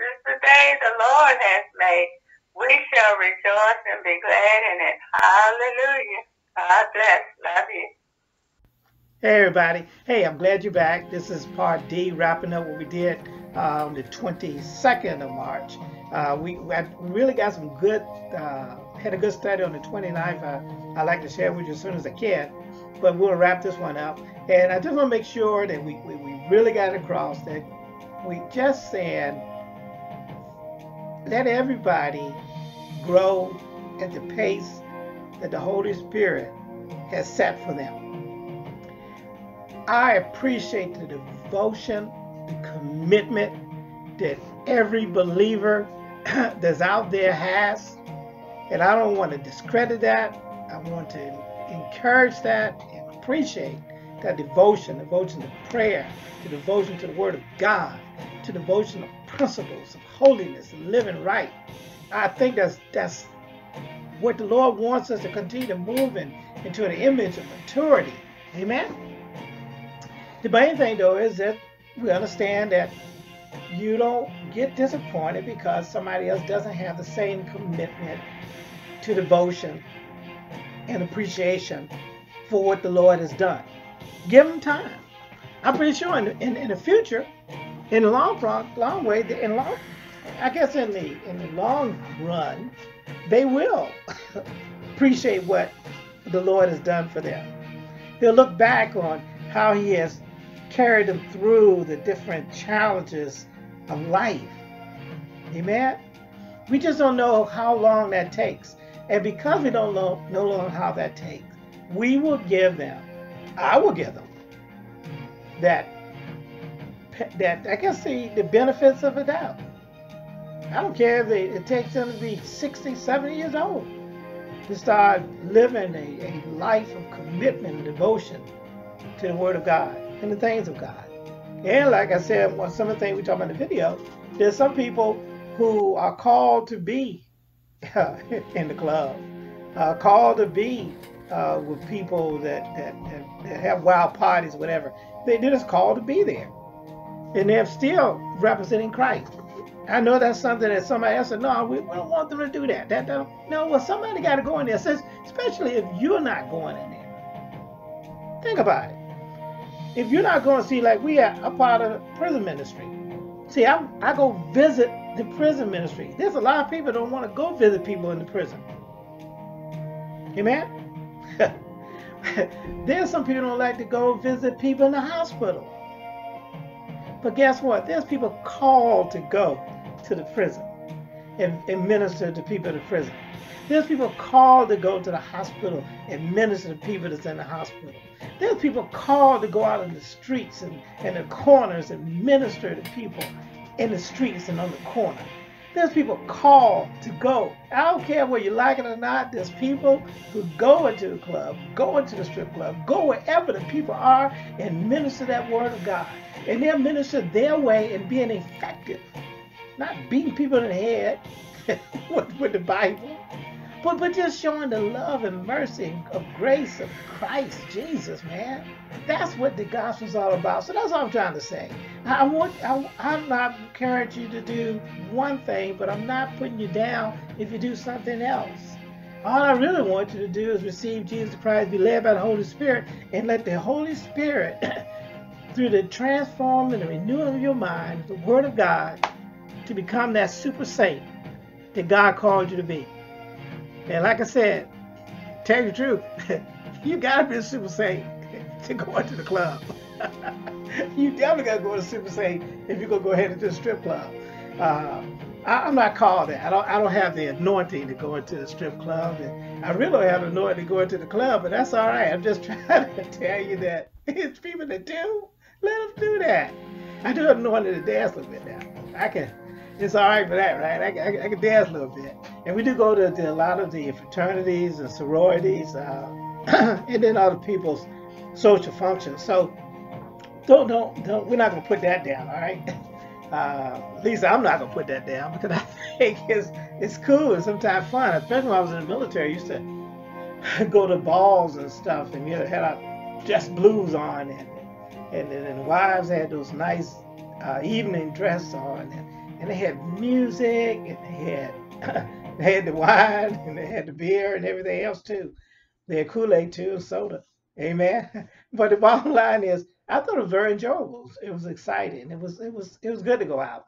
is the day the Lord has made. We shall rejoice and be glad in it. Hallelujah. God bless. Love you. Hey, everybody. Hey, I'm glad you're back. This is part D, wrapping up what we did on the 22nd of March. We really got some good, had a good study on the 29th. I like to share with you as soon as I can, but we'll wrap this one up. And I just want to make sure that we really got across that we just saying, let everybody grow at the pace that the Holy Spirit has set for them. I appreciate the devotion, the commitment that every believer that's out there has. And I don't want to discredit that. I want to encourage that and appreciate that devotion, devotion to prayer, the devotion to the Word of God, to devotion of principles of holiness and living right. I think that's what the Lord wants us to continue to move in, into an image of maturity. Amen? The main thing, though, is that we understand that you don't get disappointed because somebody else doesn't have the same commitment to devotion and appreciation for what the Lord has done. Give them time. I'm pretty sure in the future, in the long run, they will appreciate what the Lord has done for them. They'll look back on how He has carried them through the different challenges of life. Amen? We just don't know how long that takes. And because we don't know how that takes, we will give them, I will give them, that I can see the benefits of a doubt. I don't care if it takes them to be 60, 70 years old to start living a life of commitment and devotion to the Word of God and the things of God. And like I said, some of the things we talk about in the video, there's some people who are called to be in the club, called to be with people that have wild parties, whatever. They're just called to be there. And they're still representing Christ. I know that's something that somebody else said, no, we don't want them to do that. Well, somebody got to go in there, especially if you're not going in there. Think about it. If you're not going to see, like we are a part of the prison ministry. See, I go visit the prison ministry. There's a lot of people that don't want to go visit people in the prison. Amen? There's some people who don't like to go visit people in the hospital. But guess what? There's people called to go to the prison and minister to people in the prison. There's people called to go to the hospital and minister to people that's in the hospital. There's people called to go out in the streets and the corners and minister to people in the streets and on the corner. There's people called to go. I don't care whether you like it or not. There's people who go into the club, go into the strip club, go wherever the people are and minister that Word of God. And they'll minister their way and being effective. Not beating people in the head with the Bible, but just showing the love and mercy of grace of Christ Jesus, man. That's what the gospel's all about. So that's all I'm trying to say. I'm not encouraging you to do one thing, but I'm not putting you down if you do something else. All I really want you to do is receive Jesus Christ, be led by the Holy Spirit, and let the Holy Spirit through the transform and the renewing of your mind, the Word of God, to become that super saint that God called you to be. And like I said, tell you the truth, you gotta be a super saint to go into the club. You definitely gotta go to super saint if you're gonna go ahead into the strip club. I'm not called that. I don't have the anointing to go into the strip club. And I really don't have the anointing to go into the club, but that's all right. I'm just trying to tell you that it's people that do. Let them do that. I do have anointing to dance a little bit now. It's all right for that, right? I can dance a little bit. And we do go to a lot of the fraternities and sororities and then other people's social functions. So don't, we're not going to put that down, all right? At least I'm not going to put that down because I think it's cool and sometimes fun. Especially when I was in the military, I used to go to balls and stuff and we had our dress blues on and the wives had those nice evening dress on. And and they had music, and they had they had the wine, and they had the beer, and everything else too. They had Kool-Aid too, and soda. Amen. But the bottom line is, I thought it was very enjoyable. It was exciting. It was good to go out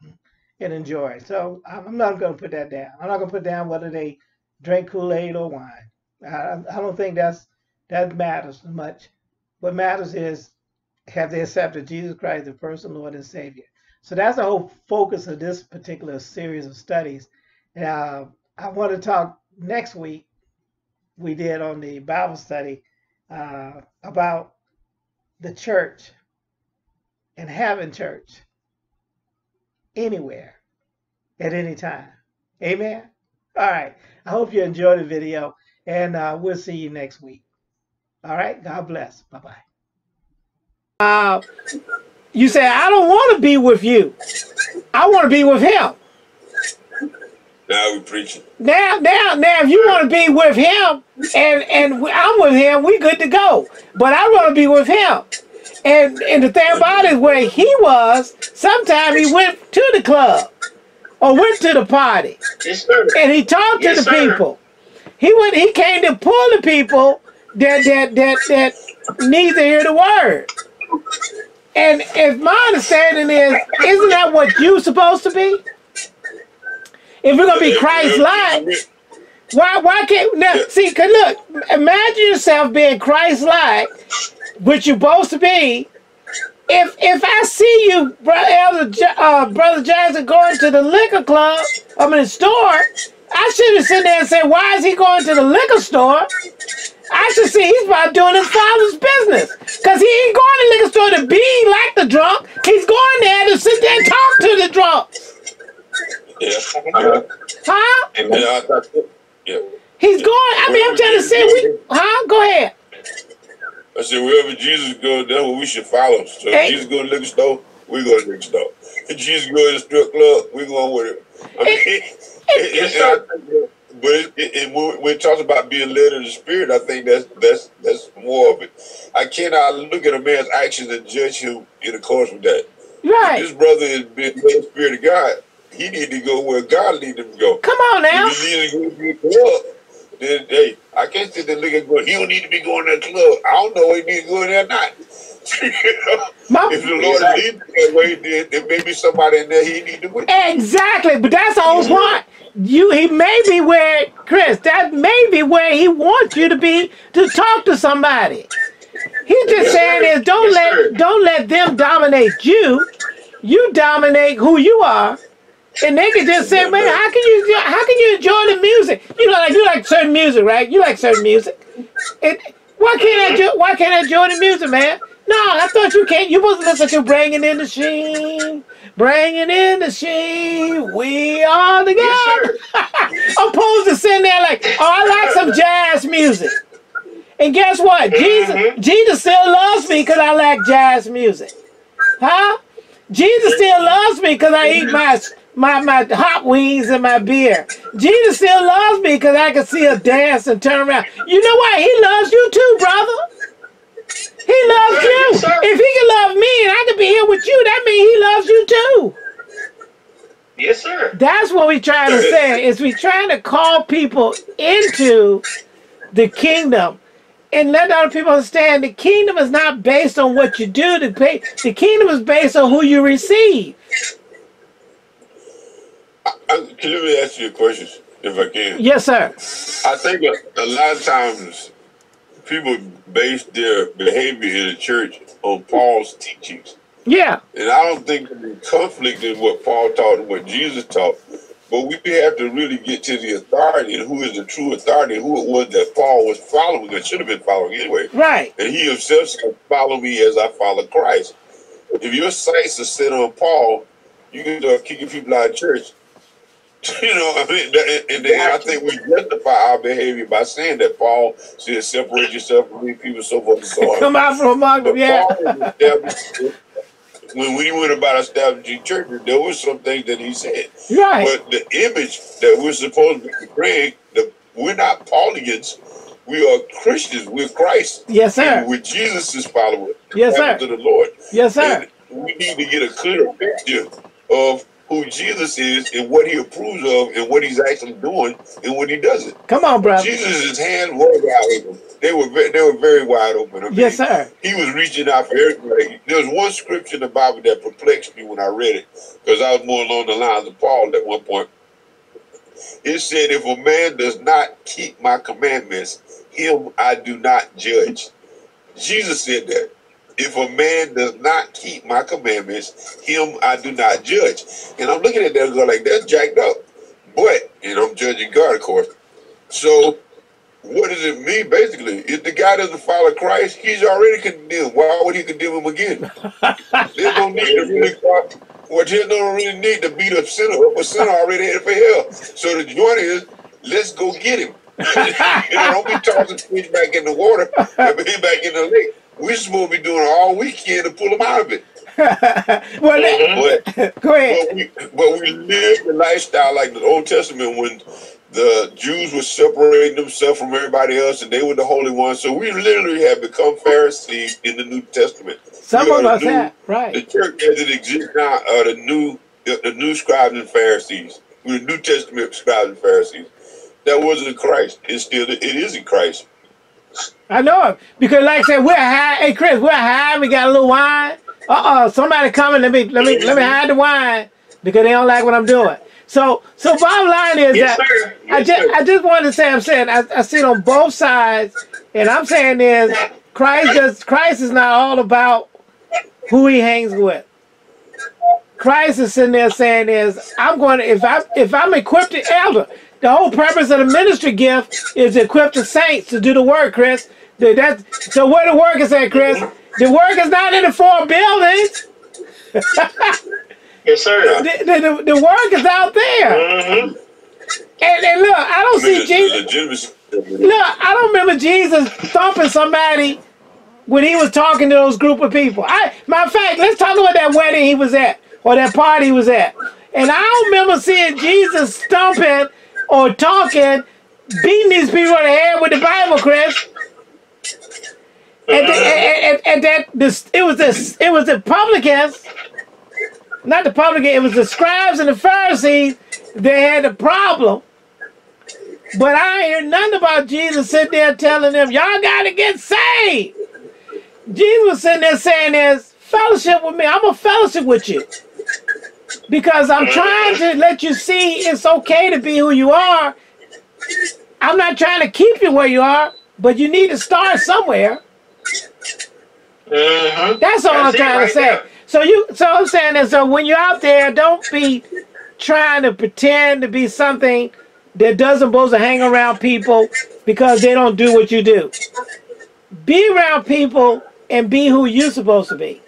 and enjoy. So I'm not going to put that down. I'm not going to put down whether they drink Kool-Aid or wine. I don't think that matters much. What matters is, have they accepted Jesus Christ, the person, Lord, and Savior? So that's the whole focus of this particular series of studies. And I want to talk next week, we did on the Bible study, about the church and having church anywhere at any time. Amen? All right. I hope you enjoyed the video, and we'll see you next week. All right. God bless. Bye-bye. You say, I don't want to be with you. I want to be with him. Now we preaching. Now, if you want to be with him and I'm with him, we good to go. But I want to be with him. And the thing about it, where he was, sometimes he went to the club or went to the party. Yes, sir. And he talked to the people. He came to pull the people that need to hear the word. And if my understanding is, isn't that what you're supposed to be? If we're gonna be Christ-like, why can't now? See, 'cause look, imagine yourself being Christ-like, which you're supposed to be. If I see you, brother Johnson, going to the liquor club, I'm in the store. I shouldn't sit there and say, why is he going to the liquor store? I should see he's about doing his father's business. Because he ain't going to the liquor store to be like the drunk. He's going there to sit there and talk to the drunks. Yeah. Huh? He's going, I mean, I'm trying to say, go ahead. I said, wherever Jesus goes, that's where we should follow. So if Jesus go to the liquor store, we go to the liquor store. If Jesus go to the strip club, we going with him. I mean, when it talks about being led in the spirit, I think that's more of it. I cannot look at a man's actions and judge him in accordance with that. Right. If this brother is being led in the spirit of God, he need to go where God needs him to go. Come on now. If he needs to go to the club, then hey, I can't sit there looking good. He don't need to be going to the club. I don't know if he needs to go in there or not. If the Lord leads that way, there may be somebody in there he need to win. Exactly, but that's the whole point. He may be where, Chris, that may be where he wants you to be, to talk to somebody. He's just saying is, don't let them dominate you. You dominate who you are. And they can just say, man, how can you enjoy the music? You know, like you like certain music, right? You like certain music. Why can't I enjoy the music, man? No, I thought you can't. You're supposed to listen to Bringing in the Sheen. Bringing in the Sheen. We are the God. Yes, I'm supposed to sit there like, oh, I like some jazz music. And guess what? Jesus still loves me because I like jazz music. Huh? Jesus still loves me because I eat my hot wings and my beer. Jesus still loves me because I can see her dance and turn around. You know what? He loves you too, brother. He loves you. If he can love me and I can be here with you, that means he loves you too. Yes, sir. That's what we're trying to say, is we're trying to call people into the kingdom and let other people understand the kingdom is not based on what you do. The kingdom is based on who you receive. Can let me ask you a question, if I can. Yes, sir. I think a lot of times people base their behavior in the church on Paul's teachings. Yeah. And I don't think there's conflict in what Paul taught and what Jesus taught, but we have to really get to the authority and who is the true authority, who it was that Paul was following or should have been following anyway. Right. And he himself said, follow me as I follow Christ. If your sights are set on Paul, you can start kicking people out of church. You know, I mean, and then I think we justify our behavior by saying that Paul said, separate yourself from these people, so forth and so on. Come out from among them, yeah. When we went about establishing churches, there was some things that he said. Right. But the image that we're supposed to be portraying, we're not Paulians. We are Christians with Christ. Yes, sir. With Jesus' followers. Yes, sir. To the Lord. Yes, sir. And we need to get a clearer picture of who Jesus is and what he approves of and what he's actually doing and what he doesn't. Come on, brother. Jesus' hand was wide open. They were very wide open. I mean, yes, sir. He was reaching out for everybody. There was one scripture in the Bible that perplexed me when I read it, because I was more along the lines of Paul at one point. It said, if a man does not keep my commandments, him I do not judge. Jesus said that. If a man does not keep my commandments, him I do not judge. And I'm looking at that and going like, that's jacked up. But, and I'm judging God, of course. So, what does it mean, basically? If the guy doesn't follow Christ, he's already condemned. Why would he condemn him again? There's no need to really talk. Well, there's no really need to beat up sinner. A sinner already headed for hell. So the joint is, let's go get him. You know, don't be tossing fish back in the water and back in the lake. We're supposed to be doing all we can to pull them out of it. Well, but, go ahead. But we live the lifestyle like the Old Testament when the Jews were separating themselves from everybody else and they were the holy ones. So we literally have become Pharisees in the New Testament. Some of us have, right. The church as it exists now are the new scribes and Pharisees. We're the New Testament scribes and Pharisees. That wasn't Christ. It isn't Christ. I know, because like I said, we're high. Hey Chris, we're high. We got a little wine. Somebody coming. Let me hide the wine because they don't like what I'm doing. So bottom line is I just wanted to say I sit on both sides, and I'm saying is Christ is not all about who he hangs with. Christ is sitting there saying is if I'm equipped to elder. The whole purpose of the ministry gift is to equip the saints to do the work, Chris. So where the work is at, Chris? The work is not in the four buildings. Yes, sir. The work is out there. Mm-hmm. And look, I don't see Jesus. Look, I don't remember Jesus thumping somebody when he was talking to those group of people. Matter of fact, let's talk about that wedding he was at or that party he was at. And I don't remember seeing Jesus thumping or talking, beating these people on the head with the Bible, Chris. It was the publicans, not the publican. It was the scribes and the Pharisees that had the problem. But I hear nothing about Jesus sitting there telling them, "Y'all gotta get saved." Jesus was sitting there saying, "There's fellowship with me. I'm gonna fellowship with you." Because I'm trying to let you see it's okay to be who you are. I'm not trying to keep you where you are, but you need to start somewhere. Uh-huh. That's all I'm trying to say. So I'm saying that so when you're out there, don't be trying to pretend to be something that doesn't supposed to hang around people because they don't do what you do. Be around people and be who you're supposed to be.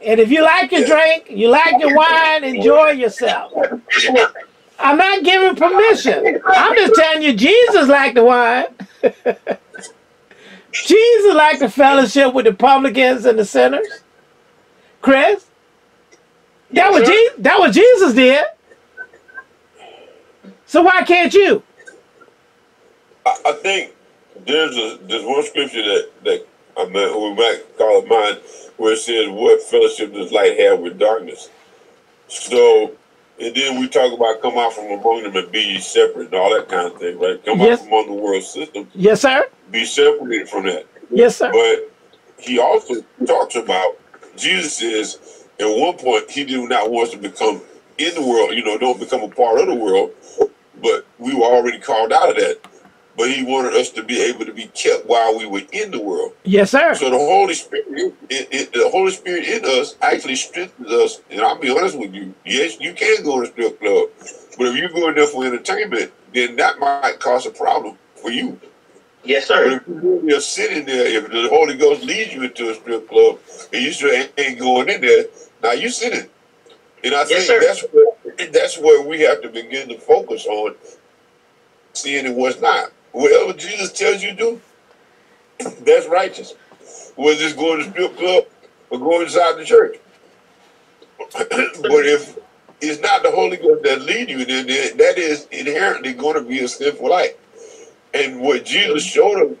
And if you like your drink, you like your wine, enjoy yourself. I'm not giving permission. I'm just telling you, Jesus liked the wine. Jesus liked the fellowship with the publicans and the sinners. Chris, that was Jesus did. So why can't you? I think there's one scripture that I mean, we might call it mine, where it says, what fellowship does light have with darkness? So, and then we talk about come out from among them and be ye separate and all that kind of thing, right? Come out from among the world system. Yes, sir. Be separated from that. Yes, sir. But he also talks about, Jesus says, at one point, he did not want to become in the world, you know, don't become a part of the world, but we were already called out of that. But he wanted us to be able to be kept while we were in the world. Yes, sir. So the Holy Spirit, the Holy Spirit in us actually strengthens us. And I'll be honest with you, yes, you can go to the strip club, but if you go in there for entertainment, then that might cause a problem for you. Yes, sir. But if you're sitting there, if the Holy Ghost leads you into a strip club and you still ain't going in there, now you're sitting. And I think that's where we have to begin to focus on seeing and what's not. Whatever Jesus tells you to do, that's righteous. Whether it's going to strip club or going inside the church. But if it's not the Holy Ghost that leads you, then that is inherently going to be a sinful life. And what Jesus showed him,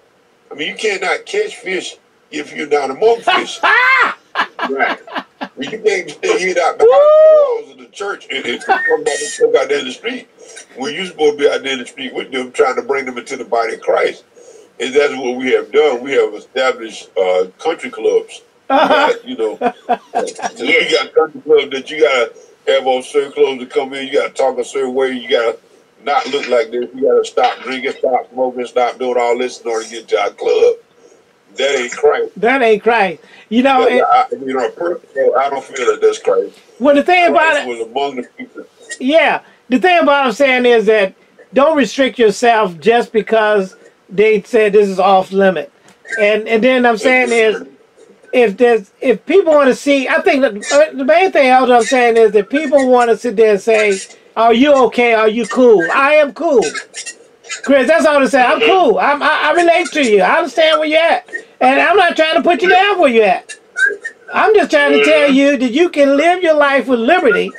I mean, you cannot catch fish if you're not among fish. Right. You can't hear it out the walls of the church and come back and talk out there in the street. When you're supposed to be out there in the street with them, trying to bring them into the body of Christ. And that's what we have done. We have established country clubs. You know, so you got country clubs that you got to have on certain clothes to come in. You got to talk a certain way. You got to not look like this. You got to stop drinking, stop smoking, stop doing all this in order to get to our club. That ain't Christ. That ain't Christ. You know, I don't feel that that's Christ. Well, the thing Christ about it was among the people. Yeah, the thing about what I'm saying is that don't restrict yourself just because they said this is off limit. And then I'm saying is if people want to see, I think the main thing else I'm saying is that people want to sit there and say, "Are you okay? Are you cool?" I am cool. Chris, that's all I'm saying. I'm cool. I relate to you. I understand where you're at. And I'm not trying to put you down where you're at. I'm just trying to tell you that you can live your life with liberty.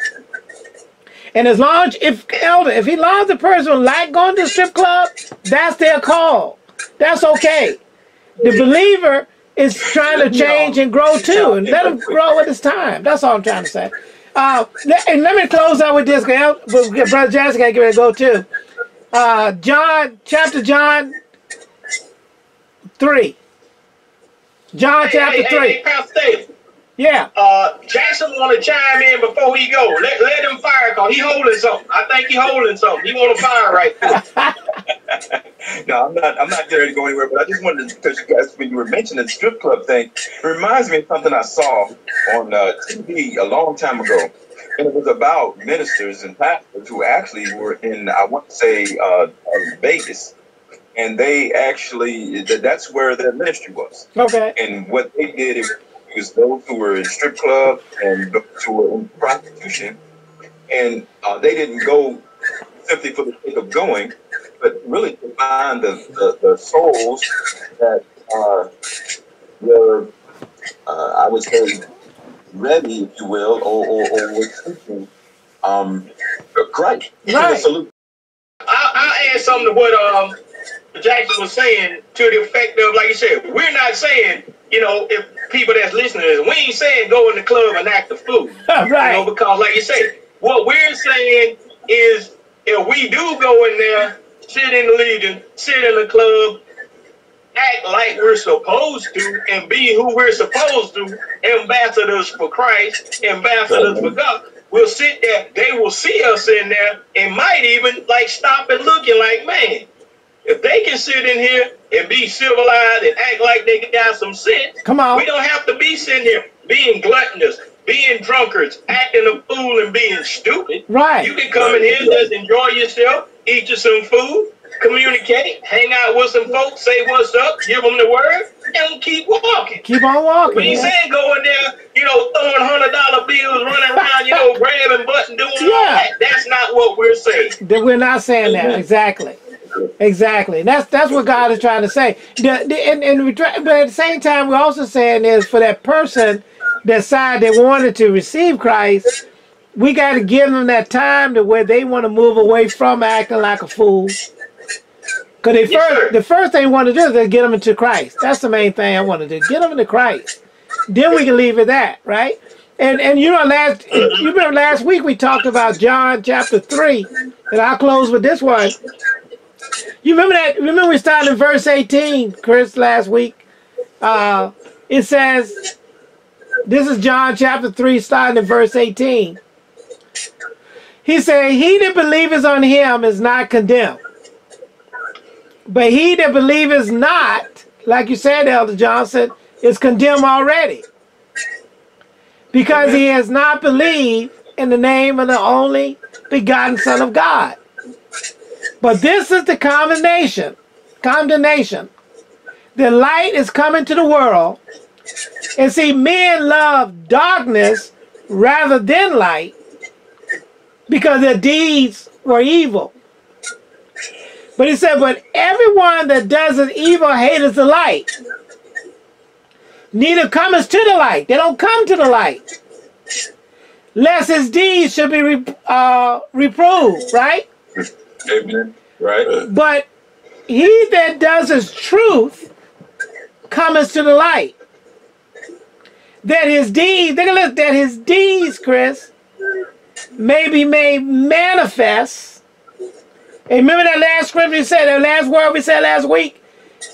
And as long as, as long as the person like going to the strip club, that's their call. That's okay. The believer is trying to change and grow too. And let them grow at this time. That's all I'm trying to say. And let me close out with this. Brother Jackson got to get ready to go too. John chapter 3. Hey, Pastor David. Yeah. Jackson want to chime in before he go. Let him fire because he holding something. I think he holding something. He want to fire right now. No, I'm not there to go anywhere, but I just wanted to, because you guys, when you were mentioning the strip club thing, it reminds me of something I saw on TV a long time ago. And it was about ministers and pastors who actually were in, I want to say, Vegas. And they actually, that's where their ministry was. Okay. And what they did, it was those who were in strip club and those who were in prostitution. And they didn't go simply for the sake of going, but really to find the souls that were, I would say, ready, if you will, or we're seeking Christ. Right. I'll add something to what Jackson was saying, to the effect of, like you said, we're not saying, you know, if people that's listening to this, we ain't saying go in the club and act the fool. Right. You know, because like you said, what we're saying is if we do go in there, sit in the Legion, sit in the club, act like we're supposed to and be who we're supposed to, ambassadors for Christ, ambassadors for God. We'll sit there, they will see us in there and might even like stop and looking like, man, if they can sit in here and be civilized and act like they got some sense, come on, we don't have to be sitting here being gluttonous, being drunkards, acting a fool and being stupid. Right. You can come in here and just enjoy yourself, eat you some food, communicate, hang out with some folks, say what's up, give them the word, and keep walking. Keep on walking. When you saying go in there, you know, throwing $100 bills, running around, you know, grabbing butt and doing all that. That's not what we're saying. We're not saying that. Exactly. Exactly. That's what God is trying to say. But at the same time, we're also saying is for that person that side that wanted to receive Christ, we got to give them that time to where they want to move away from acting like a fool. Because the first thing we want to do is get them into Christ. That's the main thing I want to do. Get them into Christ. Then we can leave it at that, right? And you know, last week we talked about John chapter 3, and I'll close with this one. You remember that? Remember we started in verse 18, Chris, last week. It says, this is John chapter 3, starting in verse 18. He said, "He that believeth on him is not condemned. But he that believeth not," like you said, Elder Johnson, "is condemned already, because he has not believed in the name of the only begotten Son of God. But this is the condemnation, that light is coming to the world, and see, men love darkness rather than light, because their deeds were evil." But he said, "But everyone that does an evil hateth the light, neither cometh to the light." They don't come to the light. "Lest his deeds should be reproved," right? Amen. Right. "But he that does his truth cometh to the light, that his deeds, take a look, that his deeds, Chris, may be made manifest. And remember that last scripture we said, that last word we said last week,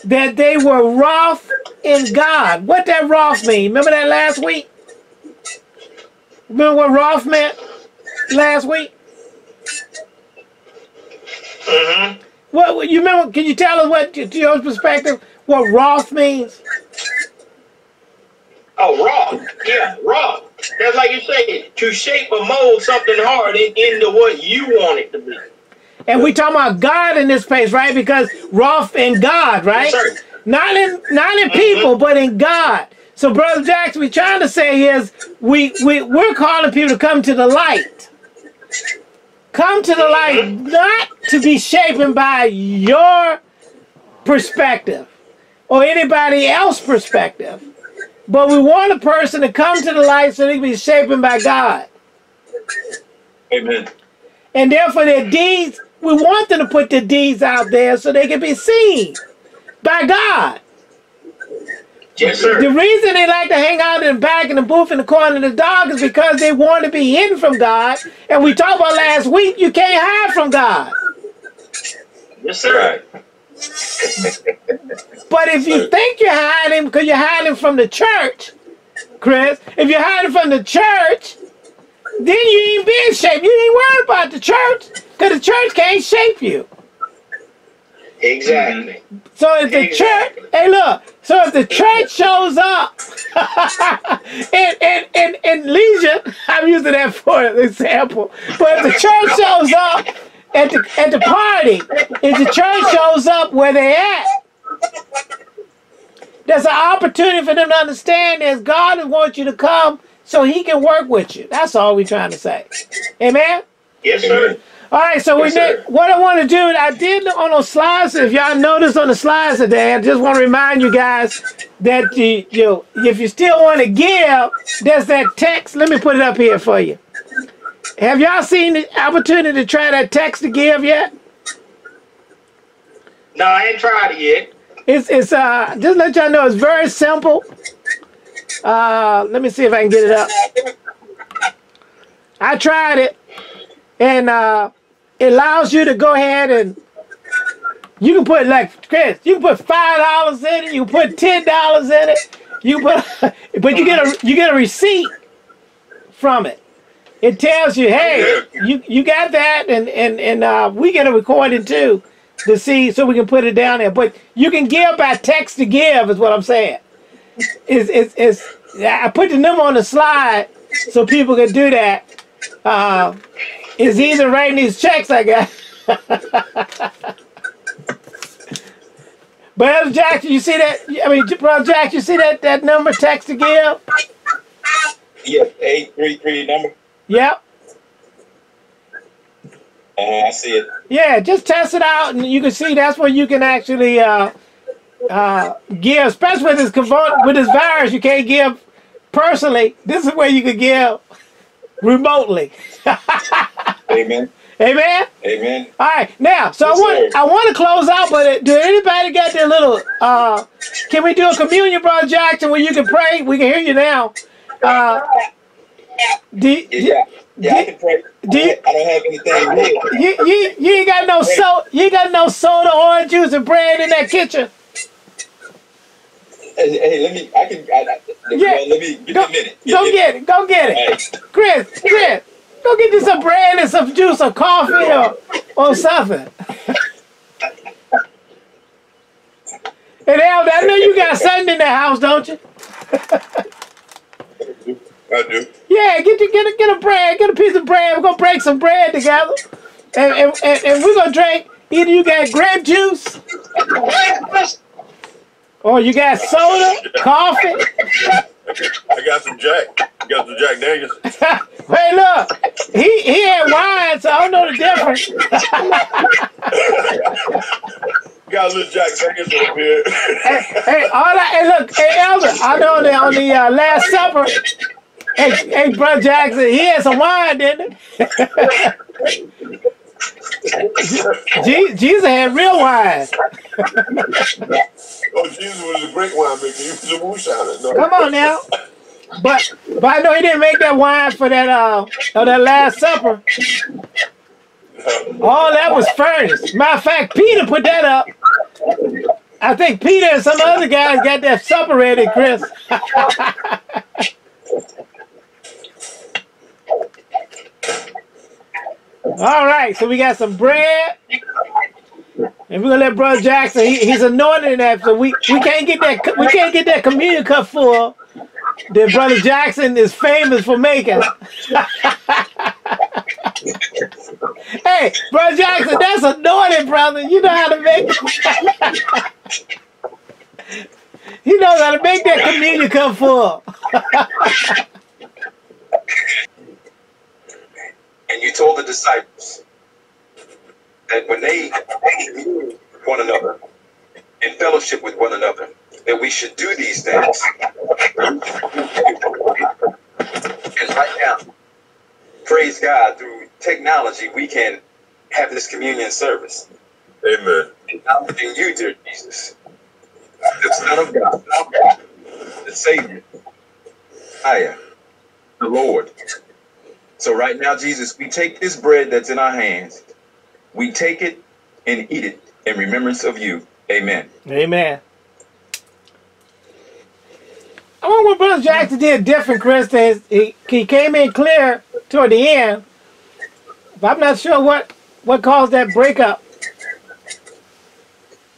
that they were wroth in God. What that wroth mean? Remember that last week? Remember what wroth meant last week? Mm-hmm. What you remember? Can you tell us what, to your perspective, what wrath means? Oh, wrath. Yeah, wrath. That's like you say, to shape or mold something hard into what you want it to be. And we talking about God in this place, right? Because wrath in God, right? Yes, not in people, but in God. So, Brother Jackson, we're trying to say is we're calling people to come to the light. Come to the light, not to be shapen by your perspective or anybody else's perspective, but we want a person to come to the light so they can be shapen by God. Amen. And therefore their deeds, we want them to put their deeds out there so they can be seen by God. Yes, sir. The reason they like to hang out in the back in the booth in the corner of the dog is because they want to be hidden from God. And we talked about last week, you can't hide from God. Yes, sir. But if you think you're hiding because you're hiding from the church, Chris, if you're hiding from the church, then you ain't being shaped. You ain't worried about the church because the church can't shape you. Exactly. So if the church, hey look, so if the church shows up in Legion, I'm using that for an example, but if the church shows up at the party, if the church shows up where they at, there's an opportunity for them to understand that God wants you to come so he can work with you. That's all we're trying to say. Amen? Yes, sir. All right, so yes, what I want to do, I did on those slides, if y'all noticed on the slides today, I just want to remind you guys that if you still want to give, there's that text. Let me put it up here for you. Have y'all seen the opportunity to try that text to give yet? No, I ain't tried it yet. It's just let y'all know, it's very simple. Let me see if I can get it up. I tried it. And it allows you to go ahead and you can put, like Chris, you can put $5 in it, you can put $10 in it, you put, but you get a receipt from it. It tells you, hey, you got that, and we get a recording too to see, so we can put it down there. But you can give by text to give is what I'm saying. I put the number on the slide so people can do that. It's easy writing these checks, I guess. But Elder Jackson, you see that? I mean, Brother Jackson, you see that number, text to give? Yes, 833 number. Yep. I see it. Yeah, just test it out, and you can see that's where you can actually give. Especially with this virus, you can't give personally. This is where you can give remotely. Amen. Amen. Amen. All right. Now, so yes, I want to close out, but do anybody got their little? Can we do a communion, Brother Jackson, where you can pray? We can hear you now. I can pray. I don't have anything. You ain't got no soda. You ain't got no soda, orange juice, and bread in that kitchen. Hey, let me. I can. Let me give me a minute. Go get it, right. Chris. Go get you some bread and some juice or coffee or something. And Al, I know you got something in the house, don't you? I do. Yeah, get a bread, get a piece of bread. We're gonna break some bread together, and we're gonna drink. Either you got grape juice, or you got soda, coffee. I got some Jack. Got some Jack Daniels. Hey, look, he had wine, so I don't know the difference. Got a little Jack Daniels over here. Hey, Elder, I know that on the Last Supper, hey, Brother Jackson, he had some wine, didn't he? Jesus had real wine. Oh, Jesus was a great winemaker. He was a moonshiner. No. Come on now. But I know he didn't make that wine for that Last Supper. All that was furnished. Matter of fact, Peter put that up. I think Peter and some other guys got that supper ready, Chris. All right, so we got some bread. And we're gonna let Brother Jackson. He's anointing that, so we can't get that communion cup full that Brother Jackson is famous for making. Hey, Brother Jackson, that's anointed, brother. You know how to make it. He knows how to make that communion cup full. And you told the disciples that when they communed with one another in fellowship with one another, that we should do these things. And right now, praise God, through technology, we can have this communion service. Amen. Acknowledging you, dear Jesus, the Son of God, the Savior, the Lord. So right now, Jesus, we take this bread that's in our hands. We take it and eat it in remembrance of you. Amen. Amen. I wonder what Brother Jackson did different, Chris. He came in clear toward the end, but I'm not sure what caused that breakup.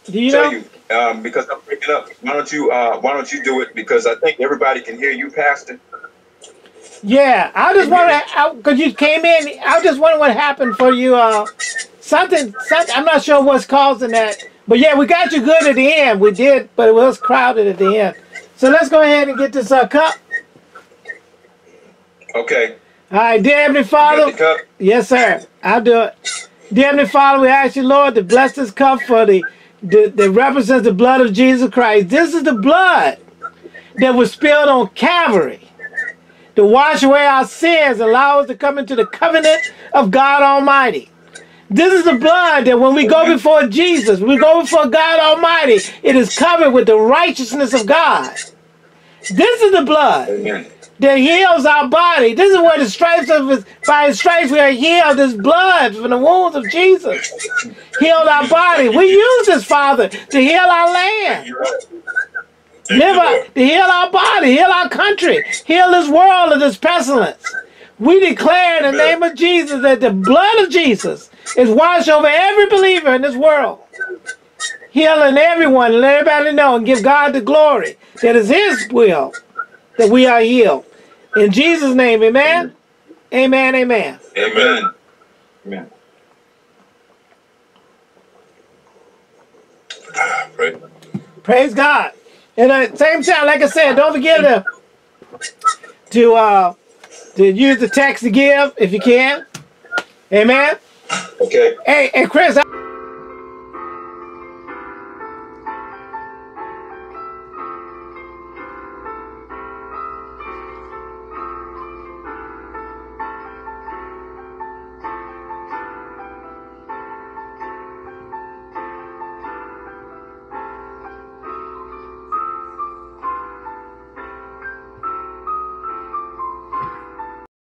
Do you know? Because I'm breaking up. Why don't you do it? Because I think everybody can hear you, Pastor. Yeah, I just want to, because you came in. I just wonder what happened for you. Something. I'm not sure what's causing that. But yeah, we got you good at the end. We did, but it was crowded at the end. So let's go ahead and get this cup. Okay. All right, dear Heavenly Father. Yes, sir. I'll do it. Dear Heavenly Father, we ask you, Lord, to bless this cup for that represents the blood of Jesus Christ. This is the blood that was spilled on Calvary to wash away our sins, allow us to come into the covenant of God Almighty. This is the blood that when we go before Jesus, we go before God Almighty, it is covered with the righteousness of God. This is the blood that heals our body. This is where the stripes of His, by His stripes we are healed. This blood from the wounds of Jesus healed our body. We use this, Father, to heal our land. To heal our body, heal our country, heal this world of this pestilence. We declare in the name of Jesus that the blood of Jesus is washed over every believer in this world, healing everyone. Let everybody know and give God the glory that is His will that we are healed. In Jesus' name, amen. Amen, amen. Amen. Amen. Praise God. And at the same time, like I said, don't forget to use the text to give if you can. Amen. Okay. Hey, Chris.